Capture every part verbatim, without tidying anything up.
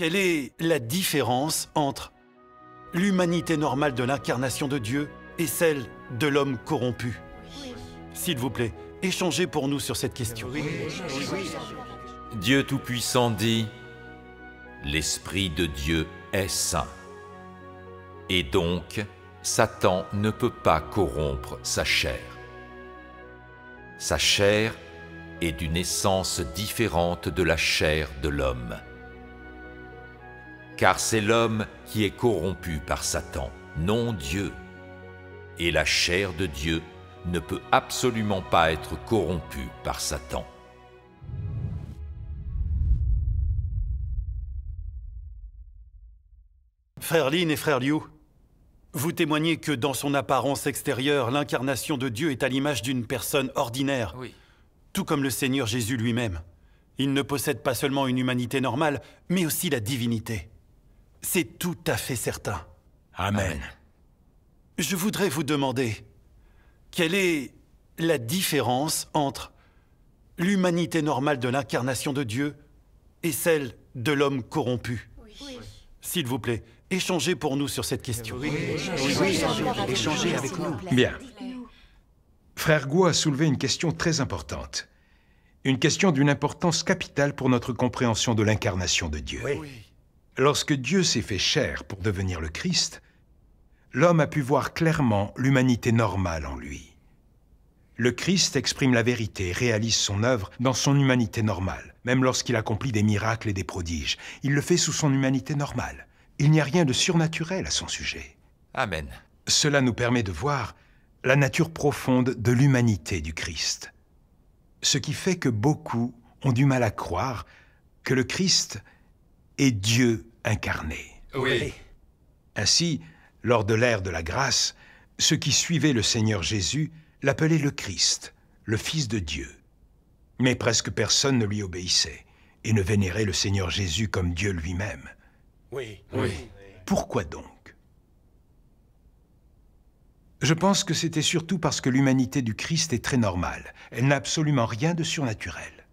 Quelle est la différence entre l'humanité normale de l'incarnation de Dieu et celle de l'homme corrompu? S'il vous plaît, échangez pour nous sur cette question. Oui. Oui. Dieu Tout-Puissant dit, « L'Esprit de Dieu est saint. » Et donc, Satan ne peut pas corrompre sa chair. Sa chair est d'une essence différente de la chair de l'homme. Car c'est l'homme qui est corrompu par Satan, non Dieu. Et la chair de Dieu ne peut absolument pas être corrompue par Satan. Frère Lin et Frère Liu, vous témoignez que dans son apparence extérieure, l'incarnation de Dieu est à l'image d'une personne ordinaire, oui. Tout comme le Seigneur Jésus lui-même. Il ne possède pas seulement une humanité normale, mais aussi la divinité. C'est tout à fait certain. Amen. Amen. Je voudrais vous demander, quelle est la différence entre l'humanité normale de l'incarnation de Dieu et celle de l'homme corrompu? Oui. Oui. S'il vous plaît, échangez pour nous sur cette question. Oui, oui, oui. Échangez avec nous. Bien. Frère Guo a soulevé une question très importante. Une question d'une importance capitale pour notre compréhension de l'incarnation de Dieu. Oui. Lorsque Dieu s'est fait chair pour devenir le Christ, l'homme a pu voir clairement l'humanité normale en lui. Le Christ exprime la vérité, réalise son œuvre dans son humanité normale, même lorsqu'il accomplit des miracles et des prodiges. Il le fait sous son humanité normale. Il n'y a rien de surnaturel à son sujet. Amen. Cela nous permet de voir la nature profonde de l'humanité du Christ. Ce qui fait que beaucoup ont du mal à croire que le Christ est Dieu incarné. Oui. Ainsi, lors de l'ère de la grâce, ceux qui suivaient le Seigneur Jésus l'appelaient le Christ, le Fils de Dieu. Mais presque personne ne lui obéissait et ne vénérait le Seigneur Jésus comme Dieu lui-même. Oui. Oui. Pourquoi donc? Je pense que c'était surtout parce que l'humanité du Christ est très normale. Elle n'a absolument rien de surnaturel.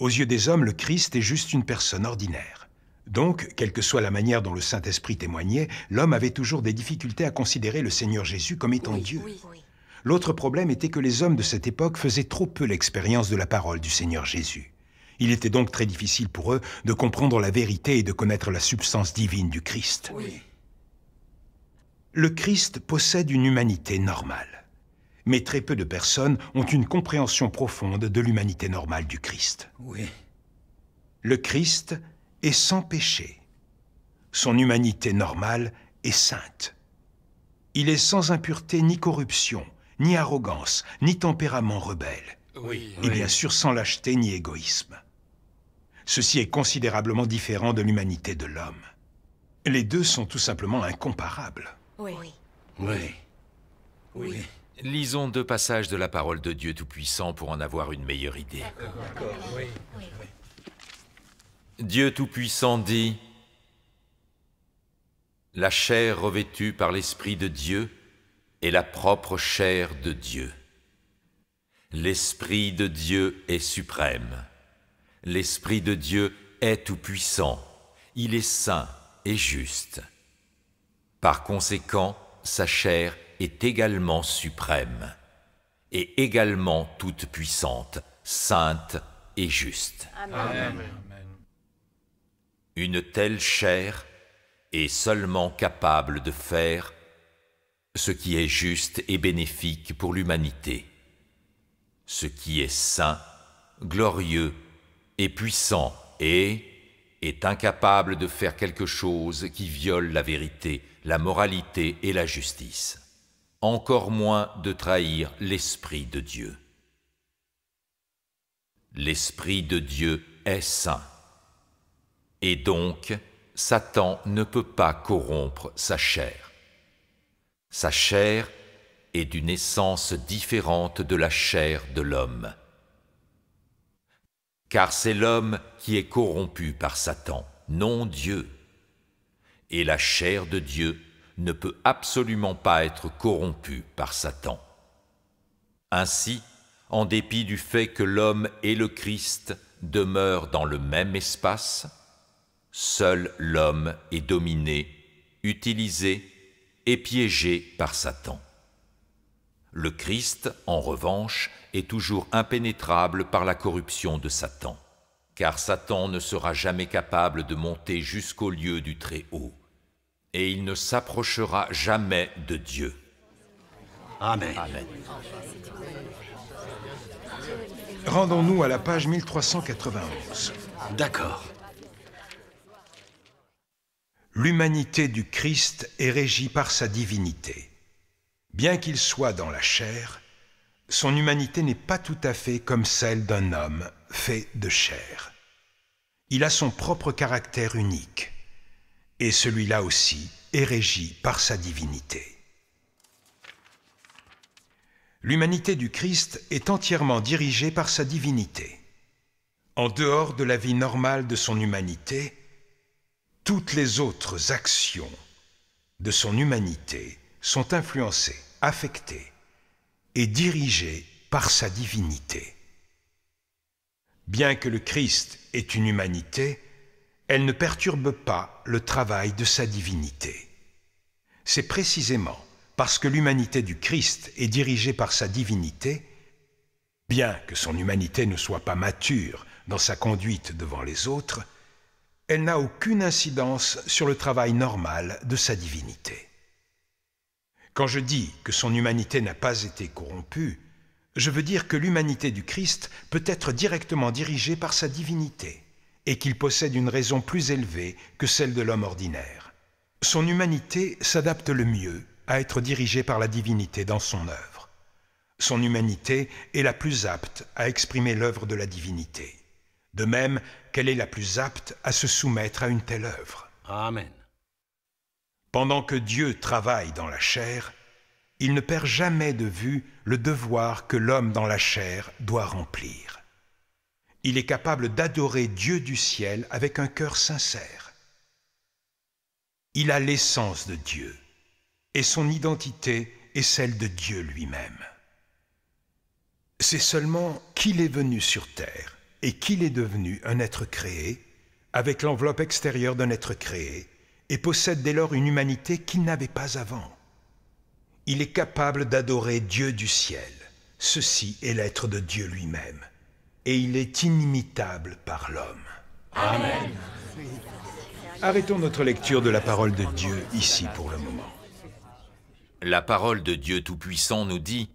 Aux yeux des hommes, le Christ est juste une personne ordinaire. Donc, quelle que soit la manière dont le Saint-Esprit témoignait, l'homme avait toujours des difficultés à considérer le Seigneur Jésus comme étant oui, Dieu. Oui, oui. L'autre problème était que les hommes de cette époque faisaient trop peu l'expérience de la parole du Seigneur Jésus. Il était donc très difficile pour eux de comprendre la vérité et de connaître la substance divine du Christ. Oui. Le Christ possède une humanité normale. Mais très peu de personnes ont une compréhension profonde de l'humanité normale du Christ. Oui. Le Christ est sans péché. Son humanité normale est sainte. Il est sans impureté ni corruption, ni arrogance, ni tempérament rebelle. Oui, et oui. bien sûr sans lâcheté ni égoïsme. Ceci est considérablement différent de l'humanité de l'homme. Les deux sont tout simplement incomparables. Oui. Oui. Oui. Oui. Lisons deux passages de la parole de Dieu Tout-Puissant pour en avoir une meilleure idée. D'accord. Oui. Oui. Oui. Dieu Tout-Puissant dit, « La chair revêtue par l'Esprit de Dieu est la propre chair de Dieu. L'Esprit de Dieu est suprême. L'Esprit de Dieu est Tout-Puissant. Il est saint et juste. Par conséquent, sa chair est également suprême et également toute-puissante, sainte et juste. » Amen. Amen. Une telle chair est seulement capable de faire ce qui est juste et bénéfique pour l'humanité, ce qui est saint, glorieux et puissant et est incapable de faire quelque chose qui viole la vérité, la moralité et la justice, encore moins de trahir l'Esprit de Dieu. L'Esprit de Dieu est saint. Et donc, Satan ne peut pas corrompre sa chair. Sa chair est d'une essence différente de la chair de l'homme. Car c'est l'homme qui est corrompu par Satan, non Dieu. Et la chair de Dieu ne peut absolument pas être corrompue par Satan. Ainsi, en dépit du fait que l'homme et le Christ demeurent dans le même espace, seul l'homme est dominé, utilisé et piégé par Satan. Le Christ, en revanche, est toujours impénétrable par la corruption de Satan, car Satan ne sera jamais capable de monter jusqu'au lieu du Très-Haut, et il ne s'approchera jamais de Dieu. Amen. Amen. Rendons-nous à la page mille trois cent quatre-vingt-onze. D'accord. L'humanité du Christ est régie par sa divinité. Bien qu'il soit dans la chair, son humanité n'est pas tout à fait comme celle d'un homme fait de chair. Il a son propre caractère unique, et celui-là aussi est régi par sa divinité. L'humanité du Christ est entièrement dirigée par sa divinité. En dehors de la vie normale de son humanité, toutes les autres actions de son humanité sont influencées, affectées et dirigées par sa divinité. Bien que le Christ ait une humanité, elle ne perturbe pas le travail de sa divinité. C'est précisément parce que l'humanité du Christ est dirigée par sa divinité, bien que son humanité ne soit pas mature dans sa conduite devant les autres, elle n'a aucune incidence sur le travail normal de sa divinité. Quand je dis que son humanité n'a pas été corrompue, je veux dire que l'humanité du Christ peut être directement dirigée par sa divinité et qu'il possède une raison plus élevée que celle de l'homme ordinaire. Son humanité s'adapte le mieux à être dirigée par la divinité dans son œuvre. Son humanité est la plus apte à exprimer l'œuvre de la divinité, de même qu'elle est la plus apte à se soumettre à une telle œuvre. Amen. Pendant que Dieu travaille dans la chair, il ne perd jamais de vue le devoir que l'homme dans la chair doit remplir. Il est capable d'adorer Dieu du ciel avec un cœur sincère. Il a l'essence de Dieu, et son identité est celle de Dieu lui-même. C'est seulement qu'il est venu sur terre et qu'il est devenu un être créé, avec l'enveloppe extérieure d'un être créé, et possède dès lors une humanité qu'il n'avait pas avant. Il est capable d'adorer Dieu du ciel. Ceci est l'être de Dieu lui-même, et il est inimitable par l'homme. Amen. Arrêtons notre lecture de la parole de Dieu ici pour le moment. La parole de Dieu Tout-Puissant nous dit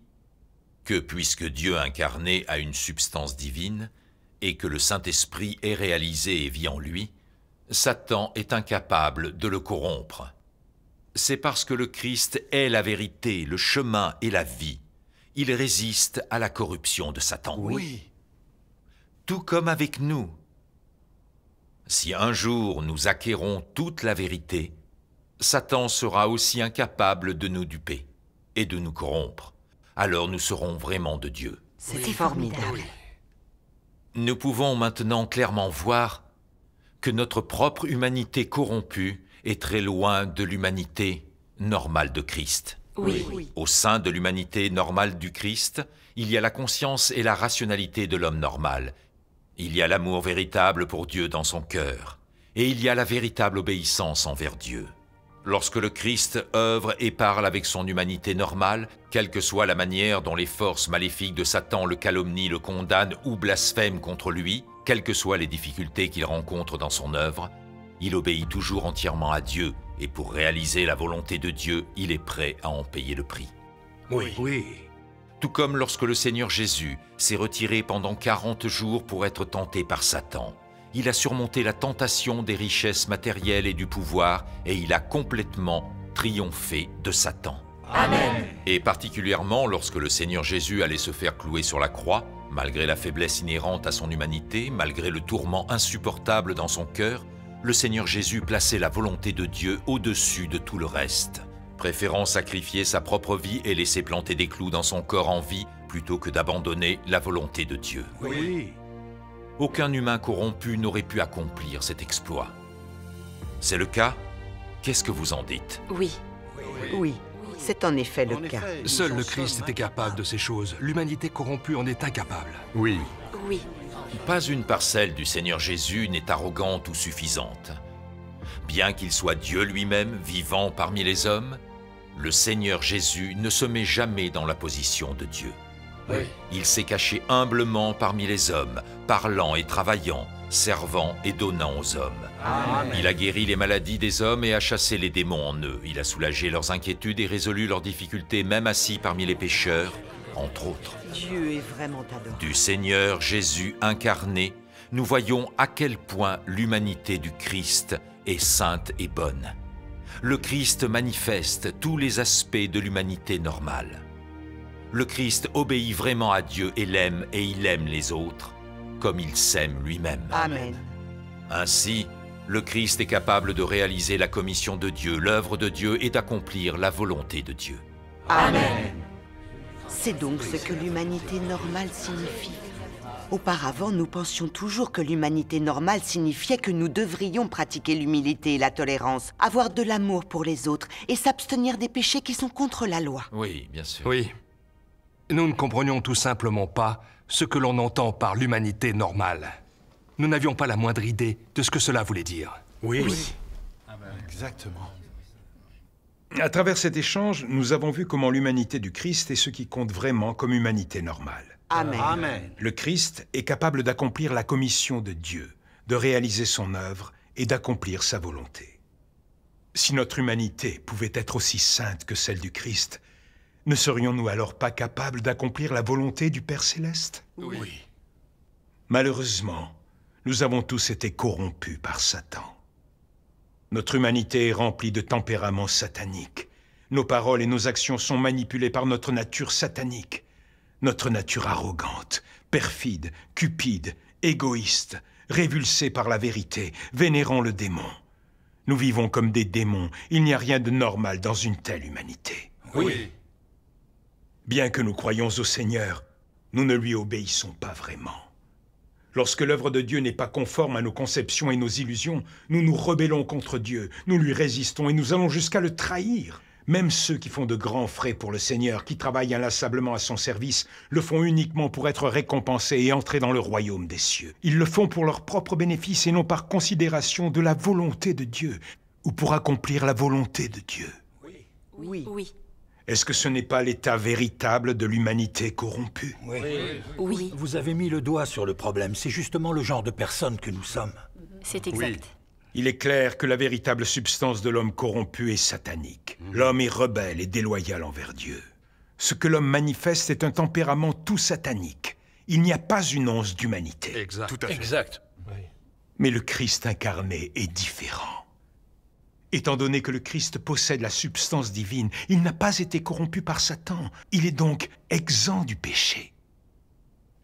que puisque Dieu incarné a une substance divine et que le Saint-Esprit est réalisé et vit en lui, Satan est incapable de le corrompre. C'est parce que le Christ est la vérité, le chemin et la vie. Il résiste à la corruption de Satan. Oui. Tout comme avec nous. Si un jour nous acquérons toute la vérité, Satan sera aussi incapable de nous duper et de nous corrompre. Alors nous serons vraiment de Dieu. C'était formidable. Nous pouvons maintenant clairement voir que notre propre humanité corrompue est très loin de l'humanité normale de Christ. Oui. Oui. Au sein de l'humanité normale du Christ, il y a la conscience et la rationalité de l'homme normal. Il y a l'amour véritable pour Dieu dans son cœur. Et il y a la véritable obéissance envers Dieu. Lorsque le Christ œuvre et parle avec son humanité normale, quelle que soit la manière dont les forces maléfiques de Satan le calomnient, le condamnent ou blasphèment contre lui, quelles que soient les difficultés qu'il rencontre dans son œuvre, il obéit toujours entièrement à Dieu, et pour réaliser la volonté de Dieu, il est prêt à en payer le prix. Oui. Oui. Tout comme lorsque le Seigneur Jésus s'est retiré pendant quarante jours pour être tenté par Satan. Il a surmonté la tentation des richesses matérielles et du pouvoir, et il a complètement triomphé de Satan. Amen. Et particulièrement lorsque le Seigneur Jésus allait se faire clouer sur la croix, malgré la faiblesse inhérente à son humanité, malgré le tourment insupportable dans son cœur, le Seigneur Jésus plaçait la volonté de Dieu au-dessus de tout le reste, préférant sacrifier sa propre vie et laisser planter des clous dans son corps en vie, plutôt que d'abandonner la volonté de Dieu. Oui. Aucun humain corrompu n'aurait pu accomplir cet exploit. C'est le cas? Qu'est-ce que vous en dites? Oui, oui, c'est en effet le cas. Seul le Christ était capable de ces choses. L'humanité corrompue en est incapable. Oui. Oui. Pas une parcelle du Seigneur Jésus n'est arrogante ou suffisante. bien qu'il soit Dieu lui-même vivant parmi les hommes, le Seigneur Jésus ne se met jamais dans la position de Dieu. Oui. Il s'est caché humblement parmi les hommes, parlant et travaillant, servant et donnant aux hommes. Amen. Il a guéri les maladies des hommes et a chassé les démons en eux. Il a soulagé leurs inquiétudes et résolu leurs difficultés, même assis parmi les pécheurs, entre autres. Dieu est vraiment adorable. Du Seigneur Jésus incarné, nous voyons à quel point l'humanité du Christ est sainte et bonne. Le Christ manifeste tous les aspects de l'humanité normale. Le Christ obéit vraiment à Dieu et l'aime, et il aime les autres, comme il s'aime lui-même. Amen. Ainsi, le Christ est capable de réaliser la commission de Dieu, l'œuvre de Dieu, et d'accomplir la volonté de Dieu. Amen. C'est donc ce que l'humanité normale signifie. Auparavant, nous pensions toujours que l'humanité normale signifiait que nous devrions pratiquer l'humilité et la tolérance, avoir de l'amour pour les autres et s'abstenir des péchés qui sont contre la loi. Oui, bien sûr. Oui. Nous ne comprenions tout simplement pas ce que l'on entend par l'humanité normale. Nous n'avions pas la moindre idée de ce que cela voulait dire. Oui. Oui. Ah ben, exactement. À travers cet échange, nous avons vu comment l'humanité du Christ est ce qui compte vraiment comme humanité normale. Amen. Amen. Le Christ est capable d'accomplir la commission de Dieu, de réaliser son œuvre et d'accomplir sa volonté. Si notre humanité pouvait être aussi sainte que celle du Christ, ne serions-nous alors pas capables d'accomplir la volonté du Père Céleste? Oui. Malheureusement, nous avons tous été corrompus par Satan. Notre humanité est remplie de tempéraments sataniques. Nos paroles et nos actions sont manipulées par notre nature satanique. Notre nature arrogante, perfide, cupide, égoïste, révulsée par la vérité, vénérant le démon. Nous vivons comme des démons, il n'y a rien de normal dans une telle humanité. Oui. Bien que nous croyons au Seigneur, nous ne lui obéissons pas vraiment. Lorsque l'œuvre de Dieu n'est pas conforme à nos conceptions et nos illusions, nous nous rebellons contre Dieu, nous lui résistons et nous allons jusqu'à le trahir. Même ceux qui font de grands frais pour le Seigneur, qui travaillent inlassablement à son service, le font uniquement pour être récompensés et entrer dans le royaume des cieux. Ils le font pour leur propre bénéfice et non par considération de la volonté de Dieu, ou pour accomplir la volonté de Dieu. Oui. Oui. Oui. Est-ce que ce n'est pas l'état véritable de l'humanité corrompue? Oui. Oui. Vous avez mis le doigt sur le problème, c'est justement le genre de personne que nous sommes. C'est exact. Oui. Il est clair que la véritable substance de l'homme corrompu est satanique. L'homme est rebelle et déloyal envers Dieu. Ce que l'homme manifeste est un tempérament tout satanique. Il n'y a pas une once d'humanité. Exact. Tout à fait. Exact. Oui. Mais le Christ incarné est différent. Étant donné que le Christ possède la substance divine, il n'a pas été corrompu par Satan. Il est donc exempt du péché.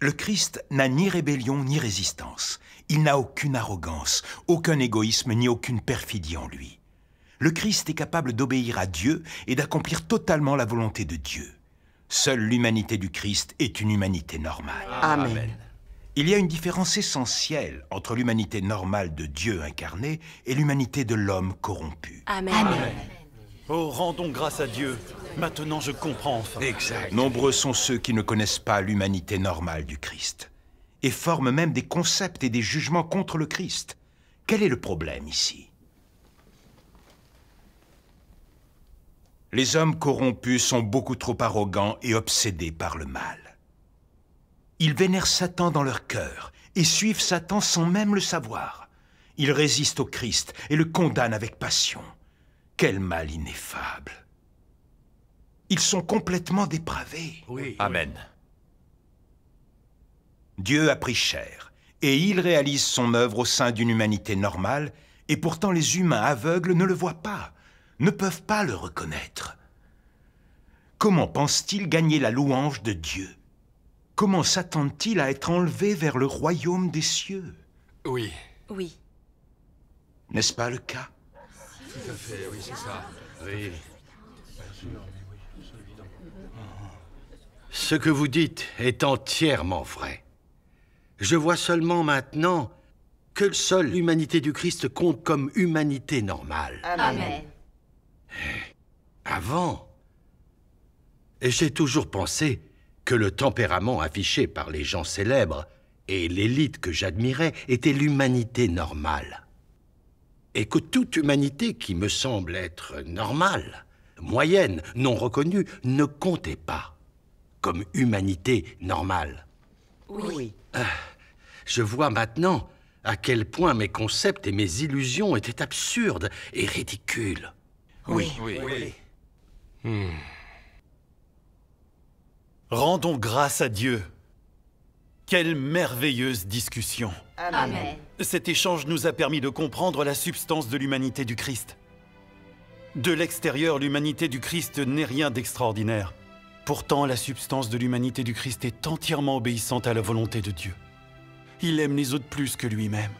Le Christ n'a ni rébellion ni résistance. Il n'a aucune arrogance, aucun égoïsme ni aucune perfidie en lui. Le Christ est capable d'obéir à Dieu et d'accomplir totalement la volonté de Dieu. Seule l'humanité du Christ est une humanité normale. Amen. Amen. Il y a une différence essentielle entre l'humanité normale de Dieu incarné et l'humanité de l'homme corrompu. Amen. Amen. Oh, rendons grâce à Dieu. Maintenant, je comprends enfin. Exact. Nombreux sont ceux qui ne connaissent pas l'humanité normale du Christ et forment même des concepts et des jugements contre le Christ. Quel est le problème ici? Les hommes corrompus sont beaucoup trop arrogants et obsédés par le mal. Ils vénèrent Satan dans leur cœur et suivent Satan sans même le savoir. Ils résistent au Christ et le condamnent avec passion. Quel mal ineffable! Ils sont complètement dépravés. Oui. Amen. Dieu a pris chair, et il réalise son œuvre au sein d'une humanité normale, et pourtant les humains aveugles ne le voient pas, ne peuvent pas le reconnaître. Comment pensent-ils gagner la louange de Dieu? Comment s'attendent-ils à être enlevés vers le royaume des cieux? Oui. Oui. N'est-ce pas le cas? Tout à fait, oui, c'est ça. Oui. Ce que vous dites est entièrement vrai. Je vois seulement maintenant que seule l'humanité du Christ compte comme humanité normale. Amen. Avant, j'ai toujours pensé que le tempérament affiché par les gens célèbres et l'élite que j'admirais était l'humanité normale. et que toute humanité qui me semble être normale, moyenne, non reconnue, ne comptait pas comme humanité normale. Oui. Euh, je vois maintenant à quel point mes concepts et mes illusions étaient absurdes et ridicules. Oui, oui, oui. oui. Hmm. Rendons grâce à Dieu. Quelle merveilleuse discussion. Amen. Amen. Cet échange nous a permis de comprendre la substance de l'humanité du Christ. De l'extérieur, l'humanité du Christ n'est rien d'extraordinaire. Pourtant, la substance de l'humanité du Christ est entièrement obéissante à la volonté de Dieu. Il aime les autres plus que lui-même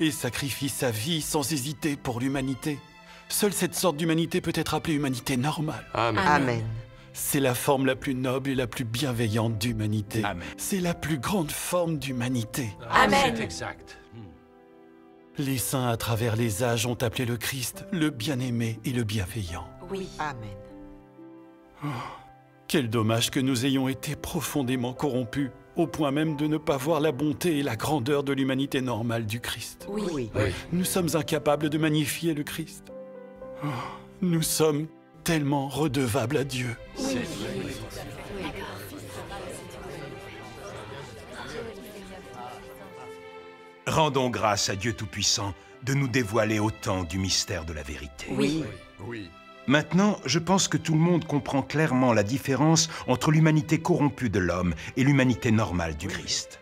et sacrifie sa vie sans hésiter pour l'humanité. Seule cette sorte d'humanité peut être appelée humanité normale. Amen. Amen. C'est la forme la plus noble et la plus bienveillante d'humanité. C'est la plus grande forme d'humanité. Amen. C'est exact. Les saints à travers les âges ont appelé le Christ le bien-aimé et le bienveillant. Oui. Amen. Oh, quel dommage que nous ayons été profondément corrompus, au point même de ne pas voir la bonté et la grandeur de l'humanité normale du Christ. Oui. oui. Nous sommes incapables de magnifier le Christ. Oh, nous sommes tellement redevables à Dieu. Oui. Rendons grâce à Dieu Tout-Puissant de nous dévoiler autant du mystère de la vérité. Oui. oui. Maintenant, je pense que tout le monde comprend clairement la différence entre l'humanité corrompue de l'homme et l'humanité normale du Christ.